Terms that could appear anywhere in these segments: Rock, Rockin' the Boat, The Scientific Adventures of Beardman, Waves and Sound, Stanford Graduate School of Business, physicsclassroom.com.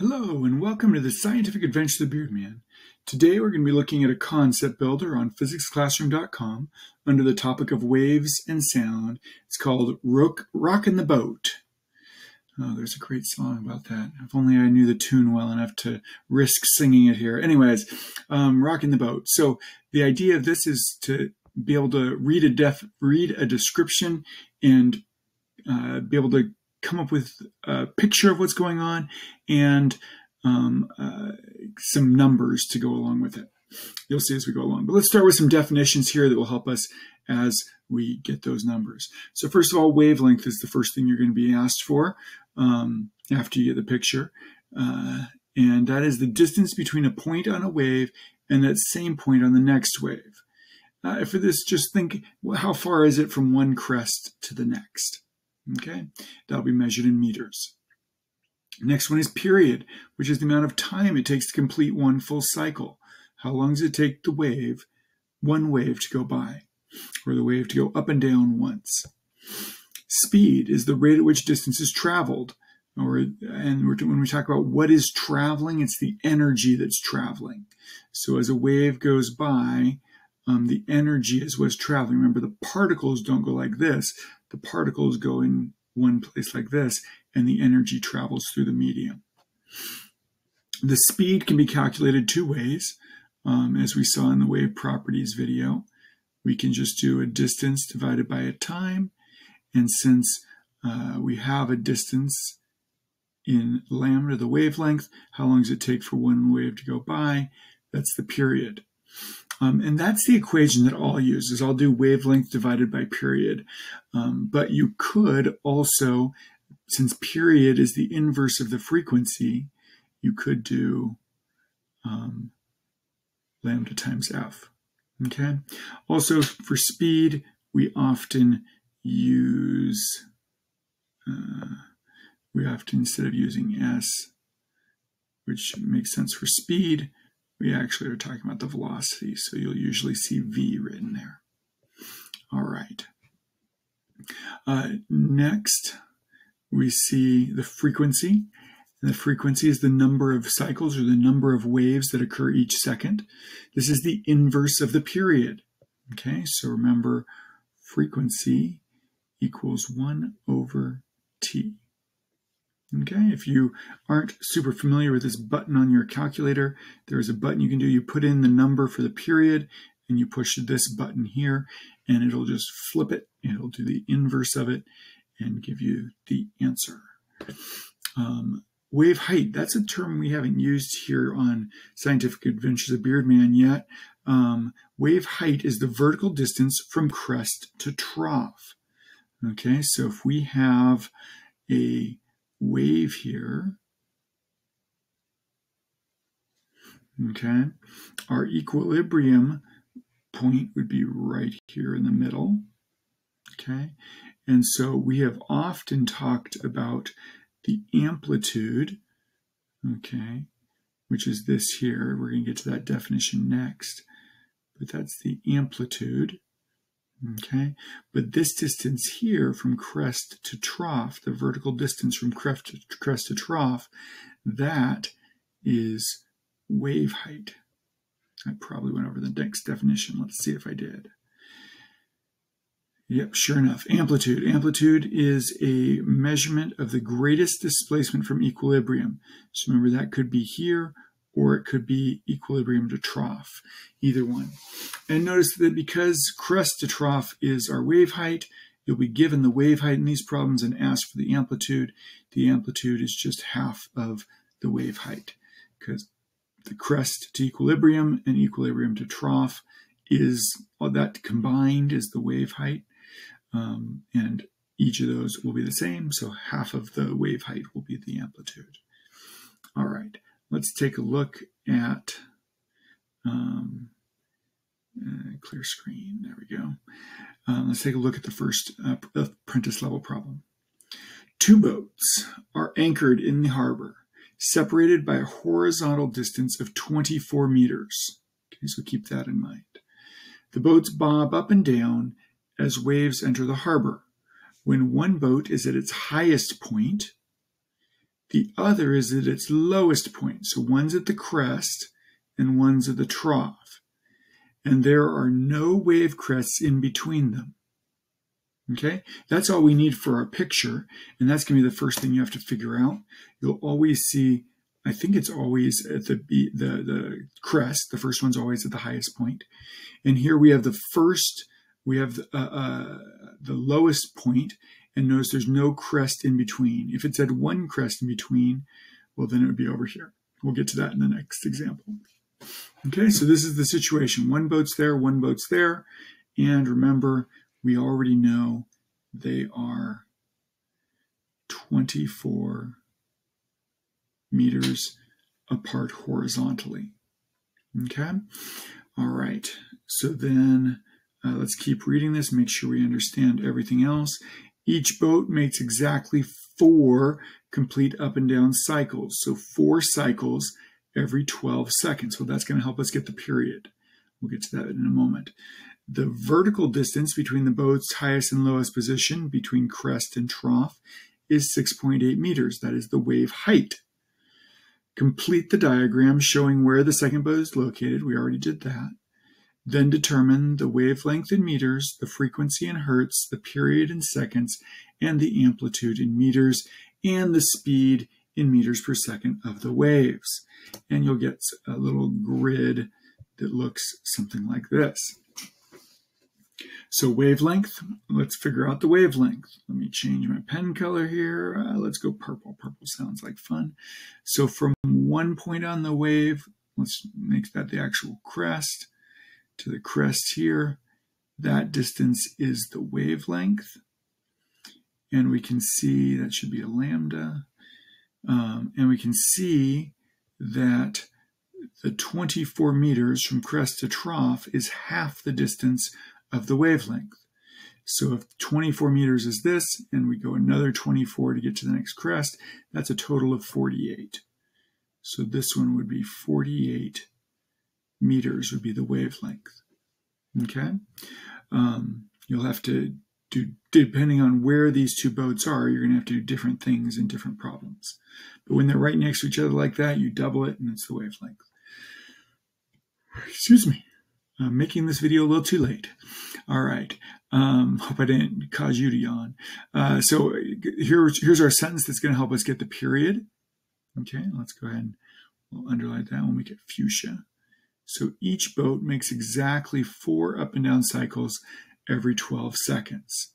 Hello and welcome to the Scientific Adventures of Beardman. Today we're going to be looking at a concept builder on physicsclassroom.com under the topic of waves and sound. It's called Rockin' the Boat. Oh, there's a great song about that. If only I knew the tune well enough to risk singing it here. Anyways, Rockin' the Boat. So the idea of this is to be able to read a description and be able to come up with a picture of what's going on and some numbers to go along with it. You'll see as we go along. But let's start with some definitions here that will help us as we get those numbers. So first of all, wavelength is the first thing you're going to be asked for after you get the picture. And that is the distance between a point on a wave and that same point on the next wave. For this, just think, well, how far is it from one crest to the next? Okay, that'll be measured in meters. Next one is period, which is the amount of time it takes to complete one full cycle. How long does it take the wave, one wave to go by, or the wave to go up and down once? Speed is the rate at which distance is traveled. When we talk about what is traveling, it's the energy that's traveling. So as a wave goes by, the energy is what's traveling. Remember, the particles don't go like this. The particles go in one place like this, and the energy travels through the medium. The speed can be calculated two ways. As we saw in the wave properties video, we can just do a distance divided by a time. And since we have a distance in lambda, the wavelength, how long does it take for one wave to go by? That's the period. And that's the equation that I'll use, is I'll do wavelength divided by period. But you could also, since period is the inverse of the frequency, you could do lambda times f. Okay. Also, for speed, we often use, instead of using s, which makes sense for speed, we actually are talking about the velocity, so you'll usually see v written there. All right. Next, we see the frequency. And the frequency is the number of cycles or the number of waves that occur each second. This is the inverse of the period. Okay, so remember, frequency equals 1 over t. Okay, if you aren't super familiar with this button on your calculator, there's a button you can do. You put in the number for the period, and you push this button here, and it'll just flip it. It'll do the inverse of it and give you the answer. Wave height, that's a term we haven't used here on Scientific Adventures of Beardman yet. Wave height is the vertical distance from crest to trough. Okay, so if we have a wave here, okay, our equilibrium point would be right here in the middle, okay, and so we have often talked about the amplitude, okay, which is this here. We're going to get to that definition next, but that's the amplitude. Okay, but this distance here from crest to trough, the vertical distance from crest to trough, that is wave height. I probably went over the next definition. Let's see if I did. Yep, sure enough, amplitude. Amplitude is a measurement of the greatest displacement from equilibrium. So remember, that could be here, or it could be equilibrium to trough, either one. And notice that because crest to trough is our wave height, you'll be given the wave height in these problems and asked for the amplitude. The amplitude is just half of the wave height, because the crest to equilibrium and equilibrium to trough is, all that combined is the wave height. And each of those will be the same, so half of the wave height will be the amplitude. All right. Let's take a look at clear screen. There we go. Let's take a look at the first apprentice level problem. Two boats are anchored in the harbor, separated by a horizontal distance of 24 meters. Okay, so keep that in mind. The boats bob up and down as waves enter the harbor. When one boat is at its highest point, The other is at its lowest point. So one's at the crest and one's at the trough. And there are no wave crests in between them. Okay, that's all we need for our picture. And that's going to be the first thing you have to figure out. You'll always see, I think it's always at the crest. The first one's always at the highest point. And here we have the first, we have the lowest point. And notice there's no crest in between. If it said one crest in between, well, then it would be over here. We'll get to that in the next example. Okay, so this is the situation. One boat's there, one boat's there. And remember, we already know they are 24 meters apart horizontally. Okay, all right. So then let's keep reading this, make sure we understand everything else. Each boat makes exactly 4 complete up and down cycles. So 4 cycles every 12 seconds. Well, that's going to help us get the period. We'll get to that in a moment. The vertical distance between the boat's highest and lowest position, between crest and trough, is 6.8 meters. That is the wave height. Complete the diagram showing where the second boat is located. We already did that. Then determine the wavelength in meters, the frequency in hertz, the period in seconds, and the amplitude in meters, and the speed in meters per second of the waves. And you'll get a little grid that looks something like this. So wavelength, let's figure out the wavelength. Let me change my pen color here. Let's go purple. Purple sounds like fun. So from one point on the wave, let's make that the actual crest. To the crest here, that distance is the wavelength, and we can see that should be a lambda, and we can see that the 24 meters from crest to trough is half the distance of the wavelength. So if 24 meters is this, and we go another 24 to get to the next crest, that's a total of 48. So this one would be 48 meters would be the wavelength. Okay, you'll have to do, depending on where these two boats are, you're going to have to do different things in different problems. But when they're right next to each other like that, you double it and it's the wavelength. Excuse me, I'm making this video a little too late. All right, hope I didn't cause you to yawn. So here's our sentence that's going to help us get the period. Okay, let's go ahead and we'll underline that. We'll make it fuchsia. So each boat makes exactly 4 up and down cycles every 12 seconds.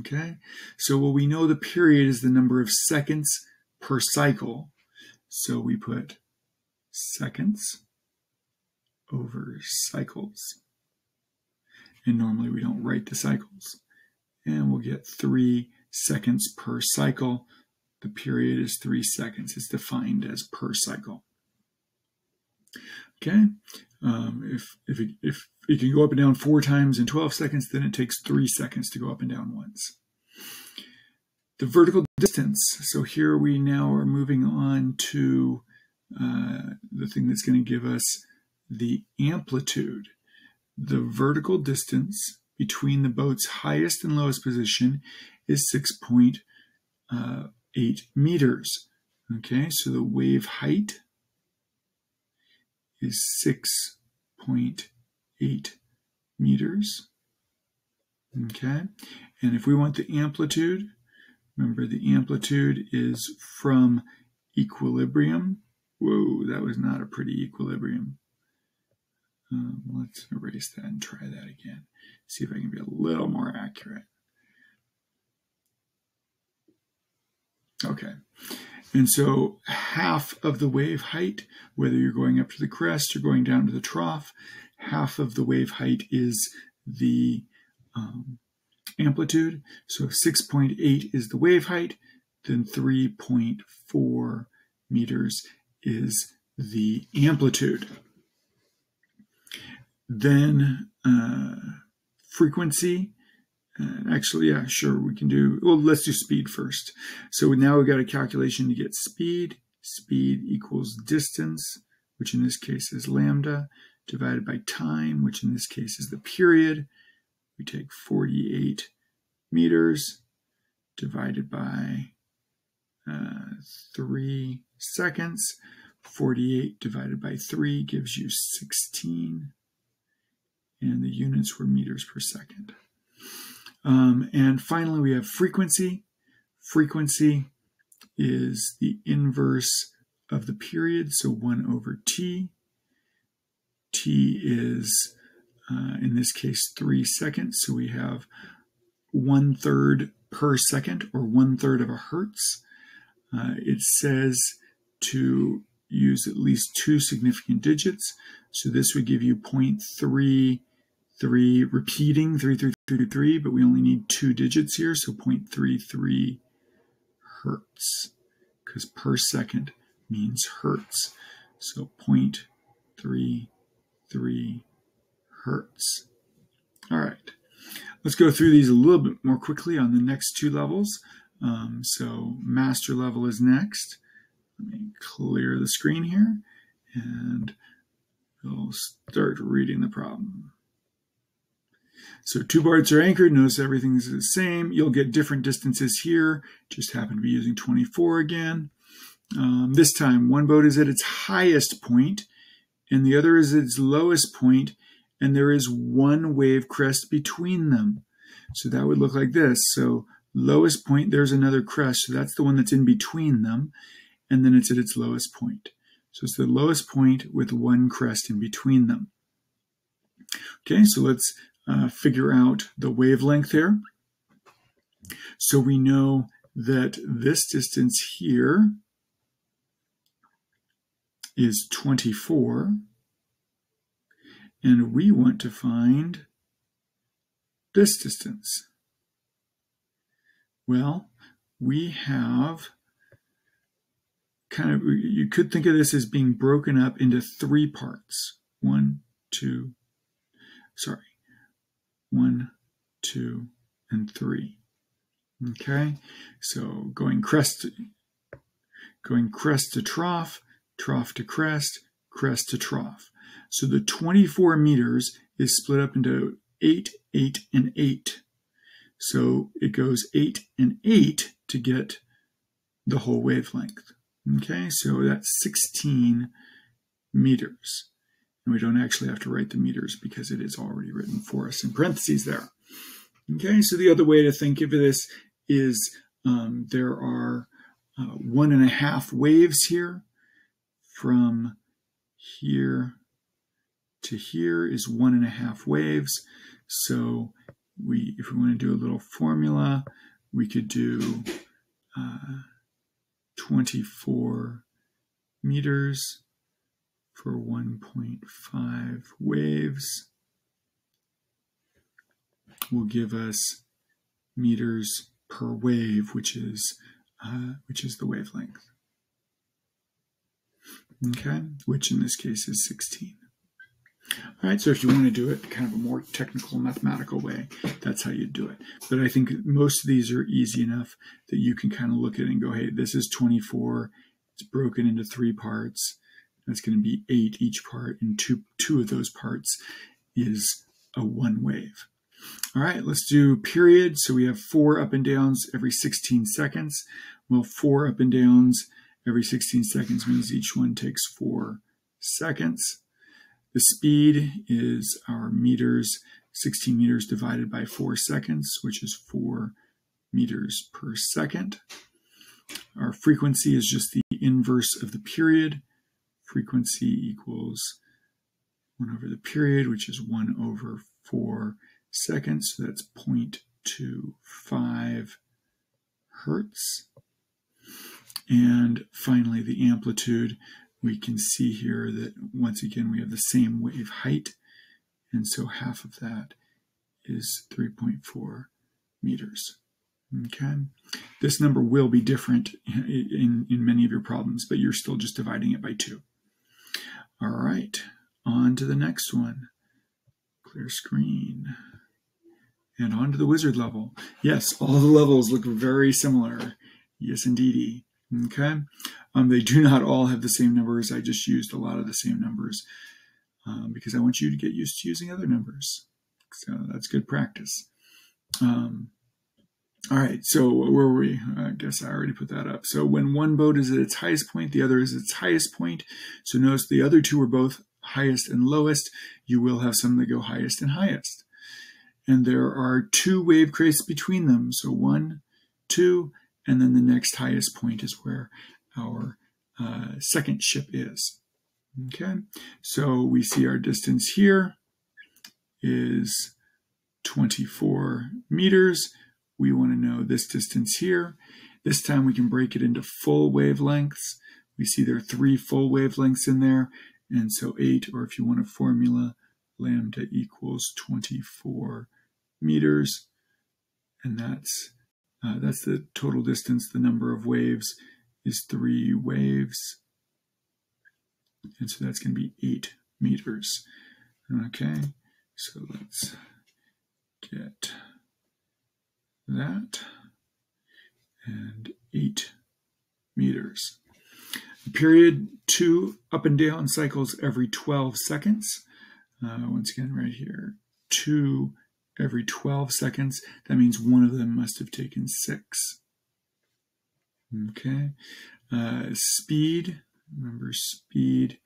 Okay, so well, we know the period is the number of seconds per cycle. So we put seconds over cycles. And normally we don't write the cycles. And we'll get 3 seconds per cycle. The period is 3 seconds. It's defined as per cycle. Okay, if it can go up and down 4 times in 12 seconds, then it takes 3 seconds to go up and down once. The vertical distance. So here we now are moving on to the thing that's going to give us the amplitude. The vertical distance between the boat's highest and lowest position is 6.8 meters. Okay, so the wave height is 6.8 meters. Okay, and if we want the amplitude, remember the amplitude is from equilibrium. Whoa, that was not a pretty equilibrium. Let's erase that and try that again. See if I can be a little more accurate. Okay, and so half of the wave height, whether you're going up to the crest or going down to the trough, half of the wave height is the amplitude. So 6.8 is the wave height, then 3.4 meters is the amplitude. Then frequency. Actually, yeah, sure, we can do, well, let's do speed first. So now we've got a calculation to get speed. Speed equals distance, which in this case is lambda, divided by time, which in this case is the period. We take 48 meters divided by 3 seconds. 48 divided by 3 gives you 16. And the units were meters per second. And finally, we have frequency. Frequency is the inverse of the period, so 1 over t. t is, in this case, 3 seconds, so we have 1/3 per second, or 1/3 of a hertz. It says to use at least 2 significant digits, so this would give you 0.33, repeating 333, but we only need 2 digits here, so 0.33 hertz, because per second means hertz, so 0.33 hertz. All right, let's go through these a little bit more quickly on the next 2 levels. So master level is next. Let me clear the screen here, and we'll start reading the problem. So 2 boards are anchored. Notice everything's the same. You'll get different distances here. Just happen to be using 24 again. This time, 1 boat is at its highest point, and the other is at its lowest point, and there is 1 wave crest between them. So that would look like this. So lowest point, there's another crest. So that's the one that's in between them. And then it's at its lowest point. So it's the lowest point with 1 crest in between them. Okay, so let's figure out the wavelength here. So we know that this distance here is 24, and we want to find this distance. Well, we have kind of, you could think of this as being broken up into 3 parts. 1, 2, and 3. Okay, so going crest to trough, trough to crest, crest to trough. So the 24 meters is split up into 8, 8, and 8. So it goes 8 and 8 to get the whole wavelength. Okay, so that's 16 meters. And we don't actually have to write the meters because it is already written for us in parentheses there. Okay, so the other way to think of this is there are 1.5 waves here. From here to here is 1.5 waves. So we, if we want to do a little formula, we could do 24 meters for 1.5 waves will give us meters per wave, which is the wavelength. Okay, which in this case is 16. All right, so if you want to do it kind of a more technical mathematical way, that's how you do it. But I think most of these are easy enough that you can kind of look at it and go, hey, this is 24. It's broken into 3 parts. That's going to be 8 each part, and two of those parts is a 1 wave. All right, let's do period. So we have 4 up and downs every 16 seconds. Well, 4 up and downs every 16 seconds means each one takes 4 seconds. The speed is our meters, 16 meters divided by 4 seconds, which is 4 meters per second. Our frequency is just the inverse of the period. Frequency equals 1 over the period, which is 1 over 4 seconds. So that's 0.25 hertz. And finally, the amplitude. We can see here that once again we have the same wave height, and so half of that is 3.4 meters. Okay, this number will be different in many of your problems, but you're still just dividing it by 2. All right, on to the next one. Clear screen. And on to the wizard level. Yes, all the levels look very similar. Yes, indeedy. Okay, they do not all have the same numbers. I just used a lot of the same numbers because I want you to get used to using other numbers. So that's good practice. All right, so where were we? I guess I already put that up. So when one boat is at its highest point, the other is at its highest point. So notice the other two are both highest and lowest. You will have some that go highest and highest. And there are two wave crests between them. So one, two, and then the next highest point is where our second ship is. Okay, so we see our distance here is 24 meters. We want to know this distance here. This time we can break it into full wavelengths. We see there are three full wavelengths in there. And so 8, or if you want a formula, lambda equals 24 meters. And that's the total distance. The number of waves is 3 waves. And so that's going to be 8 meters. Okay, so let's get that, and 8 meters. Period 2 up and down cycles every 12 seconds. Once again, right here, 2 every 12 seconds. That means one of them must have taken 6. Okay. Speed, remember speed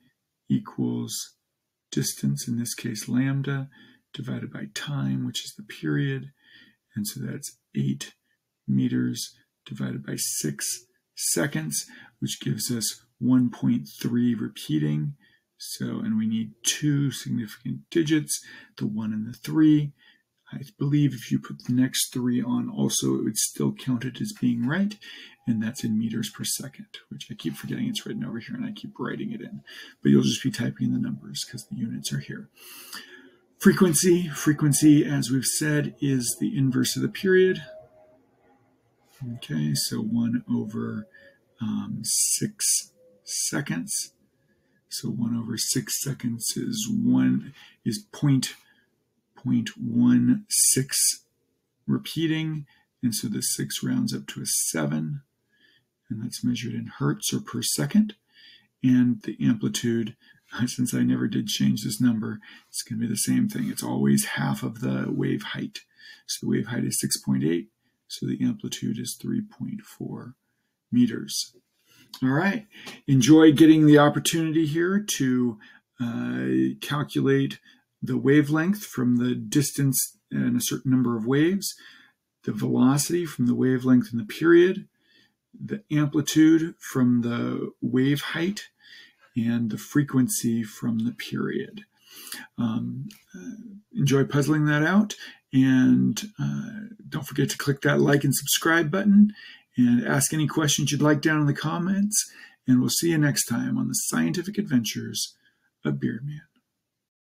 equals distance, in this case lambda, divided by time, which is the period. And so that's 8 meters divided by 6 seconds, which gives us 1.3 repeating. So, and we need 2 significant digits, the 1 and the 3. I believe if you put the next 3 on also, it would still count it as being right. And that's in meters per second, which I keep forgetting it's written over here and I keep writing it in. But you'll just be typing in the numbers because the units are here. Frequency. Frequency, as we've said, is the inverse of the period. Okay, so 1 over 6 seconds. So 1 over 6 seconds is 0.16 repeating. And so the 6 rounds up to a 7. And that's measured in hertz or per second. And the amplitude, since I never did change this number, it's going to be the same thing. It's always half of the wave height. So the wave height is 6.8, so the amplitude is 3.4 meters. All right. Enjoy getting the opportunity here to calculate the wavelength from the distance and a certain number of waves, the velocity from the wavelength and the period, the amplitude from the wave height, and the frequency from the period. Enjoy puzzling that out, and don't forget to click that like and subscribe button, and ask any questions you'd like down in the comments, and we'll see you next time on The Scientific Adventures of Beardman.